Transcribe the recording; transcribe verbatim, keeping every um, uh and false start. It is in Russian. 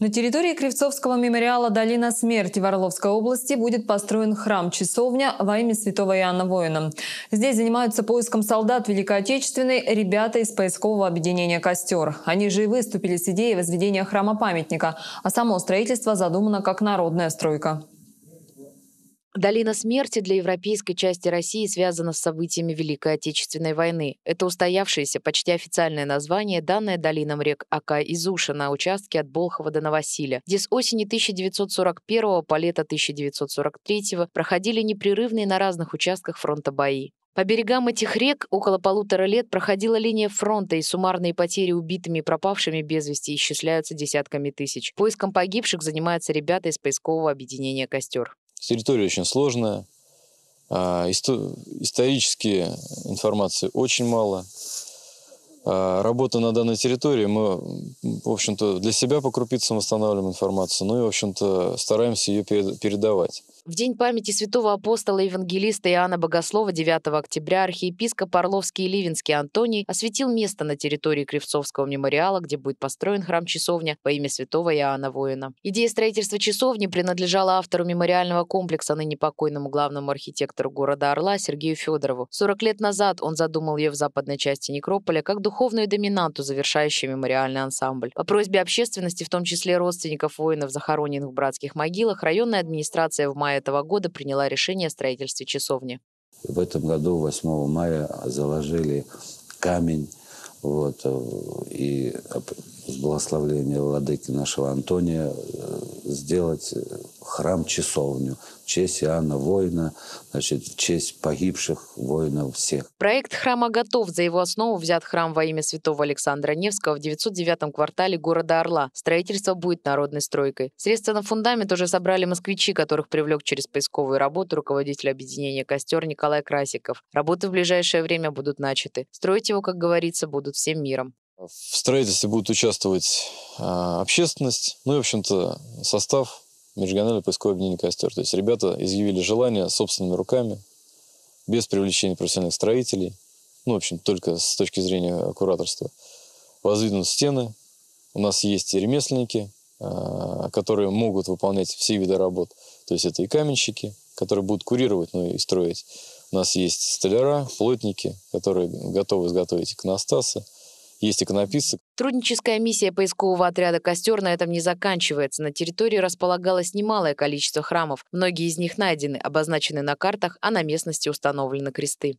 На территории Кривцовского мемориала «Долина смерти» в Орловской области будет построен храм-часовня во имя святого Иоанна Воина. Здесь занимаются поиском солдат Великой Отечественной ребята из поискового объединения «Костер». Они же и выступили с идеей возведения храма-памятника, а само строительство задумано как народная стройка. Долина смерти для европейской части России связана с событиями Великой Отечественной войны. Это устоявшееся, почти официальное название, данное долинам рек Ака и Зуша на участке от Болхова до Новосилья, где с осени тысяча девятьсот сорок первого по лето тысяча девятьсот сорок третьего проходили непрерывные на разных участках фронта бои. По берегам этих рек около полутора лет проходила линия фронта, и суммарные потери убитыми и пропавшими без вести исчисляются десятками тысяч. Поиском погибших занимаются ребята из поискового объединения «Костер». Территория очень сложная, исторически информации очень мало. Работа на данной территории, мы, в общем-то, для себя по крупицам восстанавливаем информацию, ну и, в общем-то, стараемся ее передавать. В день памяти святого апостола и евангелиста Иоанна Богослова девятого октября архиепископ Орловский и Ливенский Антоний осветил место на территории Кривцовского мемориала, где будет построен храм-часовня во имя святого Иоанна Воина. Идея строительства часовни принадлежала автору мемориального комплекса, ныне покойному главному архитектору города Орла Сергею Федорову. сорок лет назад он задумал ее в западной части Некрополя как духовную доминанту, завершающую мемориальный ансамбль. По просьбе общественности, в том числе родственников воинов, захороненных в братских могилах, районная администрация в мае этого года приняла решение о строительстве часовни. В этом году, восьмого мая, заложили камень, вот, и с благословения владыки нашего Антония сделать храм-часовню в честь Иоанна Воина, значит, в честь погибших воинов всех. Проект храма готов. За его основу взят храм во имя святого Александра Невского в девятьсот девятом квартале города Орла. Строительство будет народной стройкой. Средства на фундамент уже собрали москвичи, которых привлек через поисковую работу руководитель объединения «Костер» Николай Красиков. Работы в ближайшее время будут начаты. Строить его, как говорится, будут всем миром. В строительстве будут участвовать общественность, ну и, в общем-то, состав межрегионального поискового объединения «Костер». То есть ребята изъявили желание собственными руками, без привлечения профессиональных строителей, ну, в общем, только с точки зрения кураторства. Воздвигнут стены, у нас есть и ремесленники, которые могут выполнять все виды работ. То есть это и каменщики, которые будут курировать, ну и строить. У нас есть столяра, плотники, которые готовы изготовить иконостасы. Есть иконописцы. Трудническая миссия поискового отряда «Костер» на этом не заканчивается. На территории располагалось немалое количество храмов. Многие из них найдены, обозначены на картах, а на местности установлены кресты.